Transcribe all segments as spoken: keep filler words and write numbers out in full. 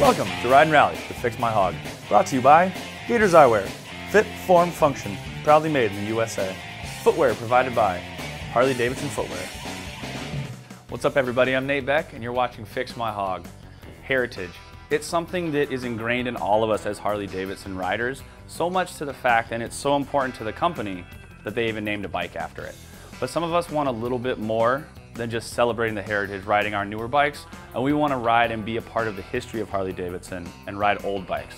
Welcome to Ride and Rally with Fix My Hog, brought to you by Dieter's Eyewear, fit, form, function, proudly made in the U S A. Footwear provided by Harley-Davidson Footwear. What's up everybody, I'm Nate Beck and you're watching Fix My Hog. Heritage. It's something that is ingrained in all of us as Harley-Davidson riders, so much to the fact, and it's so important to the company, that they even named a bike after it. But some of us want a little bit more than just celebrating the heritage, riding our newer bikes, and we want to ride and be a part of the history of Harley-Davidson and ride old bikes.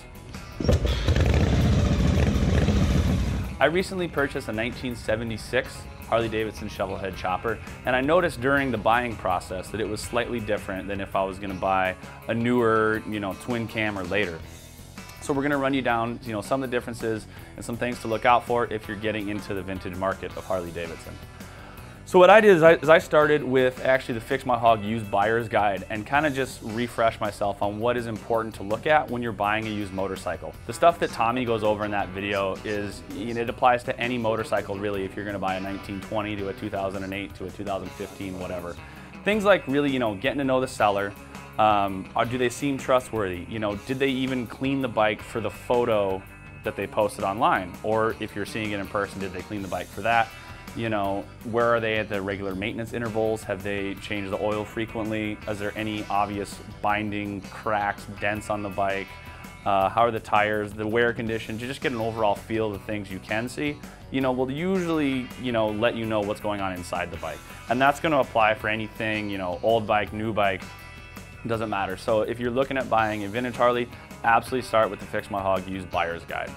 I recently purchased a nineteen seventy-six Harley-Davidson Shovelhead chopper, and I noticed during the buying process that it was slightly different than if I was going to buy a newer, you know, twin cam or later. So we're going to run you down, you know, some of the differences and some things to look out for if you're getting into the vintage market of Harley-Davidson. So what I did is I, is I started with actually the Fix My Hog Used Buyer's Guide and kind of just refresh myself on what is important to look at when you're buying a used motorcycle. The stuff that Tommy goes over in that video is, you know, it applies to any motorcycle really, if you're going to buy a nineteen twenty to a two thousand eight to a two thousand fifteen, whatever. Things like really, you know, getting to know the seller. Um, or do they seem trustworthy? You know, did they even clean the bike for the photo that they posted online? Or if you're seeing it in person, did they clean the bike for that? You know, where are they at the regular maintenance intervals? Have they changed the oil frequently? Is there any obvious binding, cracks, dents on the bike? Uh, how are the tires, the wear condition? You just get an overall feel of the things you can see. You know, will usually, you know, let you know what's going on inside the bike. And that's gonna apply for anything, you know, old bike, new bike, doesn't matter. So if you're looking at buying a vintage Harley, absolutely start with the Fix My Hog Used Buyer's Guide.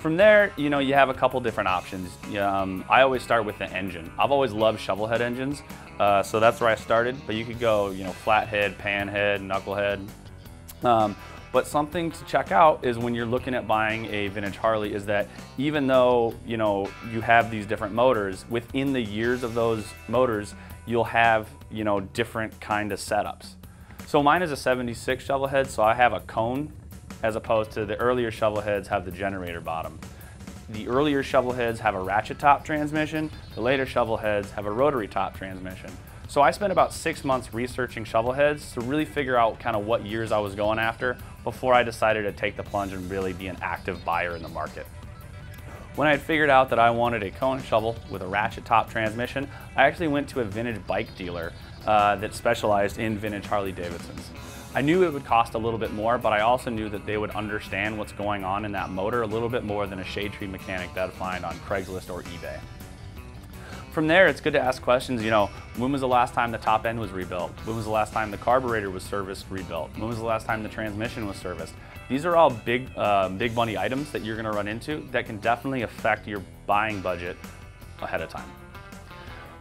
From there, you know, you have a couple different options. Um, I always start with the engine. I've always loved shovelhead engines, uh, so that's where I started. But you could go, you know, flathead, panhead, knucklehead. Um, but something to check out is when you're looking at buying a vintage Harley is that even though, you know, you have these different motors, within the years of those motors, you'll have, you know, different kind of setups. So mine is a seventy-six shovelhead, so I have a cone, as opposed to the earlier shovelheads have the generator bottom. The earlier shovelheads have a ratchet top transmission, the later shovelheads have a rotary top transmission. So I spent about six months researching shovelheads to really figure out kind of what years I was going after before I decided to take the plunge and really be an active buyer in the market. When I had figured out that I wanted a cone shovel with a ratchet top transmission, I actually went to a vintage bike dealer uh, that specialized in vintage Harley-Davidsons. I knew it would cost a little bit more, but I also knew that they would understand what's going on in that motor a little bit more than a shade tree mechanic that I'd find on Craigslist or eBay. From there, it's good to ask questions, you know, when was the last time the top end was rebuilt? When was the last time the carburetor was serviced, rebuilt? When was the last time the transmission was serviced? These are all big, uh, big money items that you're gonna run into that can definitely affect your buying budget ahead of time.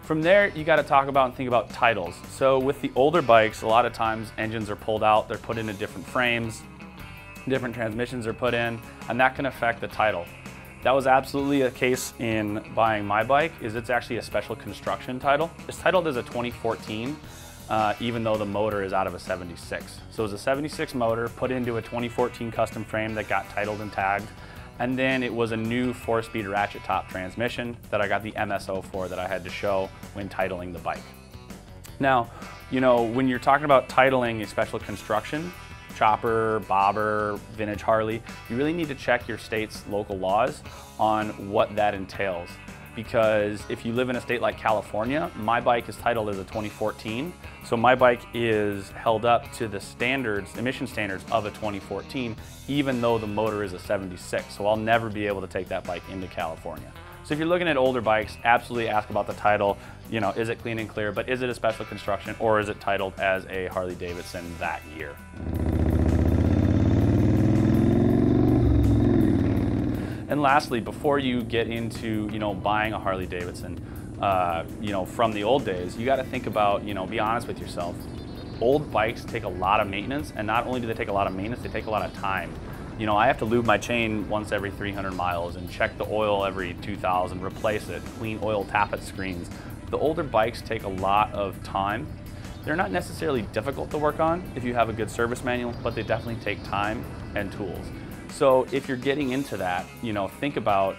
From there, you gotta talk about and think about titles. So with the older bikes, a lot of times engines are pulled out, they're put into different frames, different transmissions are put in, and that can affect the title. That was absolutely a case in buying my bike, is it's actually a special construction title. It's titled as a twenty fourteen, uh, even though the motor is out of a seventy-six. So it was a seventy-six motor put into a twenty fourteen custom frame that got titled and tagged. And then it was a new four-speed ratchet top transmission that I got the M S O for that I had to show when titling the bike. Now, you know, when you're talking about titling a special construction, chopper, bobber, vintage Harley, you really need to check your state's local laws on what that entails. Because if you live in a state like California, my bike is titled as a twenty fourteen. So my bike is held up to the standards, emission standards of a twenty fourteen, even though the motor is a seventy-six. So I'll never be able to take that bike into California. So if you're looking at older bikes, absolutely ask about the title. You know, is it clean and clear, but is it a special construction or is it titled as a Harley-Davidson that year? And lastly, before you get into, you know, buying a Harley-Davidson, uh, you know, from the old days, you got to think about, you know, be honest with yourself. Old bikes take a lot of maintenance, and not only do they take a lot of maintenance, they take a lot of time. You know, I have to lube my chain once every three hundred miles and check the oil every two thousand, replace it, clean oil tappet screens. The older bikes take a lot of time. They're not necessarily difficult to work on if you have a good service manual, but they definitely take time and tools. So if you're getting into that, you know, think about,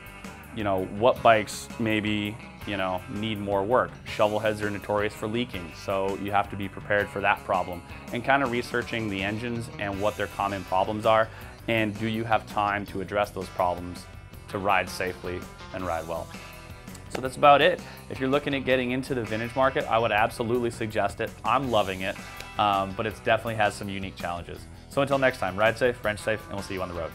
you know, what bikes maybe, you know, need more work. Shovel heads are notorious for leaking, so you have to be prepared for that problem. And kind of researching the engines and what their common problems are, and do you have time to address those problems to ride safely and ride well. So that's about it. If you're looking at getting into the vintage market, I would absolutely suggest it. I'm loving it, um, but it definitely has some unique challenges. So until next time, ride safe, wrench safe, and we'll see you on the road.